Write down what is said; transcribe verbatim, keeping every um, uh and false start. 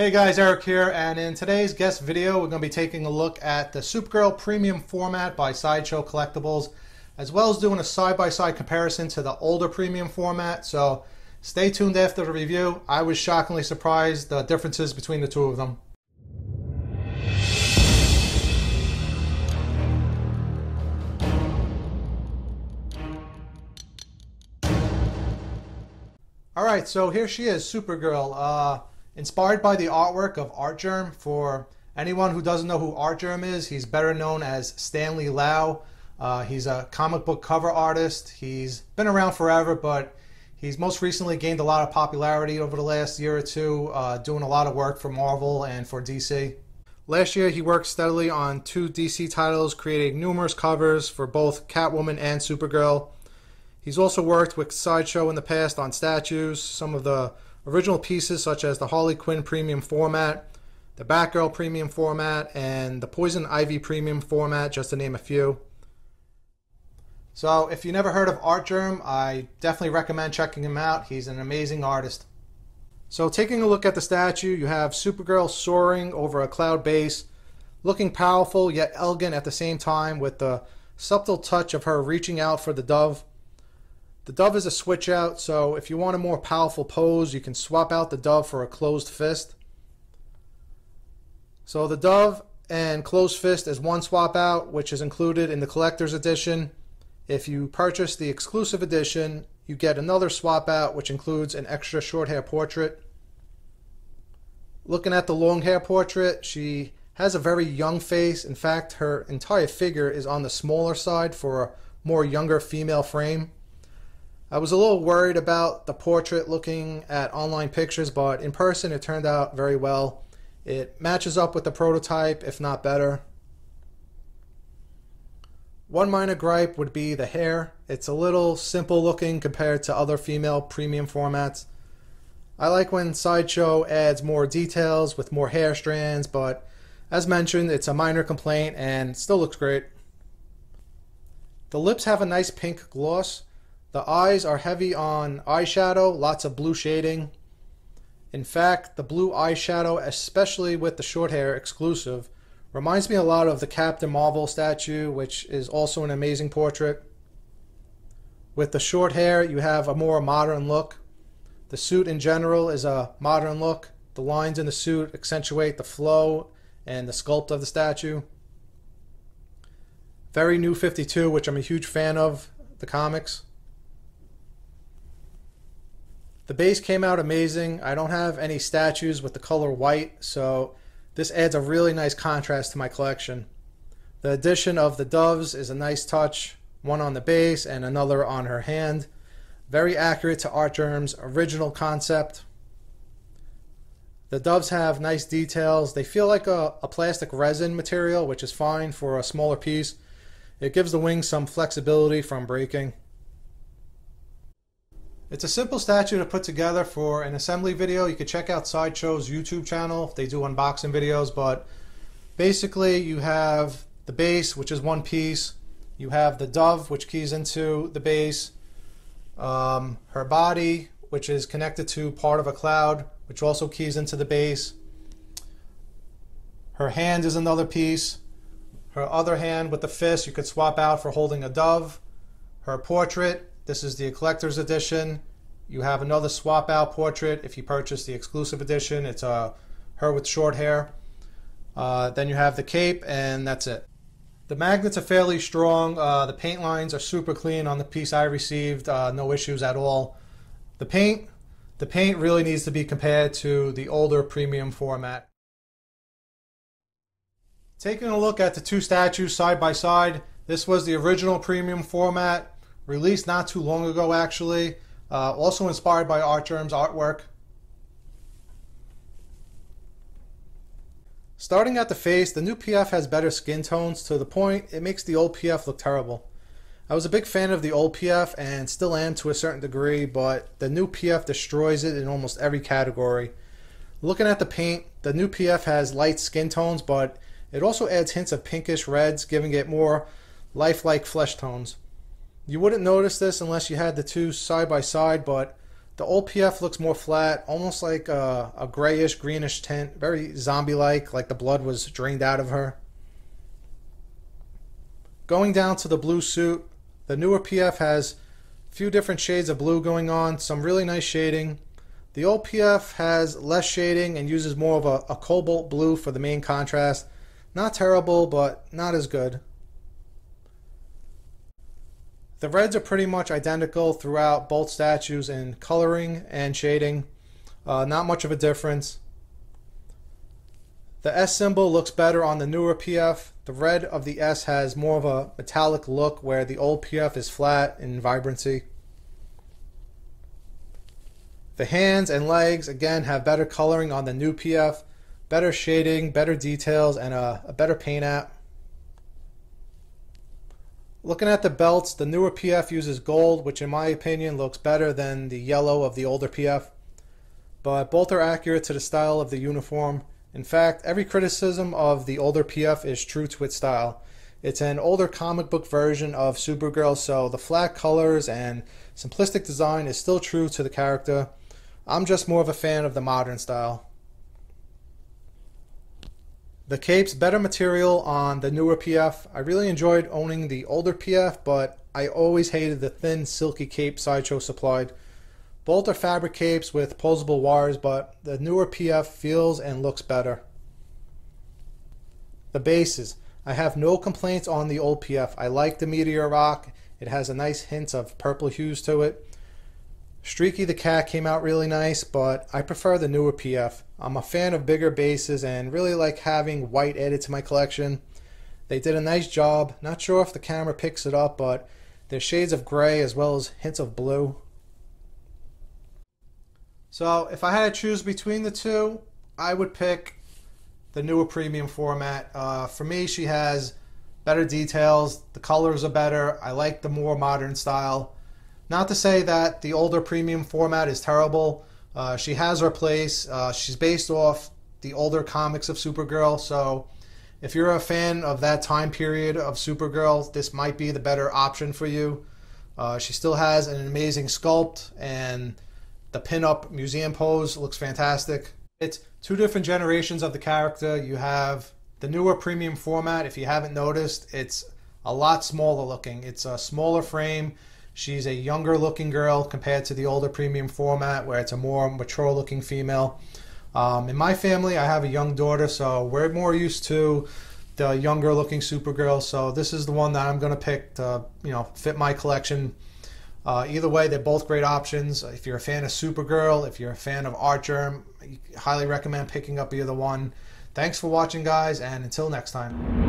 Hey guys, Eric here, and in today's guest video we're going to be taking a look at the Supergirl premium format by Sideshow Collectibles, as well as doing a side-by-side comparison to the older premium format, so stay tuned after the review. I was shockingly surprised the differences between the two of them. Alright, so here she is, Supergirl. Uh, Inspired by the artwork of Artgerm. For anyone who doesn't know who Artgerm is, he's better known as Stanley Lau. Uh, he's a comic book cover artist. He's been around forever, but he's most recently gained a lot of popularity over the last year or two, uh, doing a lot of work for Marvel and for D C. Last year, he worked steadily on two D C titles, creating numerous covers for both Catwoman and Supergirl. He's also worked with Sideshow in the past on statues, some of the original pieces such as the Harley Quinn premium format, the Batgirl premium format, and the Poison Ivy premium format, just to name a few. So if you never heard of Artgerm, I definitely recommend checking him out. He's an amazing artist. So taking a look at the statue, you have Supergirl soaring over a cloud base, looking powerful yet elegant at the same time, with the subtle touch of her reaching out for the dove. The dove is a switch out, so if you want a more powerful pose, you can swap out the dove for a closed fist. So the dove and closed fist is one swap out, which is included in the collector's edition. If you purchase the exclusive edition, you get another swap out, which includes an extra short hair portrait. Looking at the long hair portrait, she has a very young face. In fact, her entire figure is on the smaller side for a more younger female frame. I was a little worried about the portrait looking at online pictures, but in person it turned out very well. It matches up with the prototype, if not better. One minor gripe would be the hair. It's a little simple looking compared to other female premium formats. I like when Sideshow adds more details with more hair strands, but as mentioned, it's a minor complaint and still looks great. The lips have a nice pink gloss. The eyes are heavy on eyeshadow, lots of blue shading. In fact, the blue eyeshadow, especially with the short hair exclusive, reminds me a lot of the Captain Marvel statue, which is also an amazing portrait. With the short hair, you have a more modern look. The suit in general is a modern look. The lines in the suit accentuate the flow and the sculpt of the statue. Very New fifty-two, which I'm a huge fan of, the comics. The base came out amazing. I don't have any statues with the color white, so this adds a really nice contrast to my collection. The addition of the doves is a nice touch, one on the base and another on her hand. Very accurate to Artgerm's original concept. The doves have nice details. They feel like a, a plastic resin material, which is fine for a smaller piece. It gives the wings some flexibility from breaking. It's a simple statue to put together for an assembly video. You can check out Sideshow's YouTube channel. They do unboxing videos, but basically you have the base, which is one piece. You have the dove, which keys into the base. Um, her body, which is connected to part of a cloud, which also keys into the base. Her hand is another piece. Her other hand with the fist you could swap out for holding a dove. Her portrait. This is the collector's edition. You have another swap out portrait if you purchase the exclusive edition. It's uh, her with short hair. Uh, then you have the cape, and that's it. The magnets are fairly strong. Uh, the paint lines are super clean on the piece I received. Uh, no issues at all. The paint, the paint really needs to be compared to the older premium format. Taking a look at the two statues side by side, this was the original premium format. Released not too long ago, actually. Uh, also inspired by Artgerm's artwork. Starting at the face, the new P F has better skin tones, to the point it makes the old P F look terrible. I was a big fan of the old P F and still am to a certain degree, but the new P F destroys it in almost every category. Looking at the paint, the new P F has light skin tones, but it also adds hints of pinkish reds, giving it more lifelike flesh tones. You wouldn't notice this unless you had the two side by side, but The old P F looks more flat, almost like a, a grayish, greenish tint. Very zombie-like, like the blood was drained out of her. Going down to the blue suit, the newer P F has a few different shades of blue going on, some really nice shading. The old P F has less shading and uses more of a, a cobalt blue for the main contrast. Not terrible, but not as good. The reds are pretty much identical throughout both statues in coloring and shading. Uh, not much of a difference. The S symbol looks better on the newer P F. The red of the S has more of a metallic look, where the old P F is flat in vibrancy. The hands and legs again have better coloring on the new P F, better shading, better details, and a, a better paint app. Looking at the belts, the newer P F uses gold, which in my opinion looks better than the yellow of the older P F. But both are accurate to the style of the uniform. In fact, every criticism of the older P F is true to its style. It's an older comic book version of Supergirl, so the flat colors and simplistic design is still true to the character. I'm just more of a fan of the modern style. The cape's better material on the newer P F. I really enjoyed owning the older P F, but I always hated the thin, silky cape Sideshow supplied. Both are fabric capes with posable wires, but the newer P F feels and looks better. The bases. I have no complaints on the old P F. I like the meteor rock. It has a nice hint of purple hues to it. Streaky the cat came out really nice, but I prefer the newer P F. I'm a fan of bigger bases and really like having white added to my collection. They did a nice job. Not sure if the camera picks it up, but there's shades of gray as well as hints of blue. So if I had to choose between the two, I would pick the newer premium format. Uh, for me, she has better details, the colors are better, I like the more modern style. Not to say that the older premium format is terrible. Uh, she has her place. Uh, she's based off the older comics of Supergirl, so if you're a fan of that time period of Supergirl, this might be the better option for you. Uh, she still has an amazing sculpt, and the pin-up museum pose looks fantastic. It's two different generations of the character. You have the newer premium format. If you haven't noticed, it's a lot smaller looking. It's a smaller frame. She's a younger looking girl compared to the older premium format, where it's a more mature looking female. Um, in my family, I have a young daughter, so we're more used to the younger looking Supergirl. So this is the one that I'm going to pick to, you know, fit my collection. Uh, either way, they're both great options. If you're a fan of Supergirl, if you're a fan of Artgerm, I highly recommend picking up either one. Thanks for watching, guys, and until next time.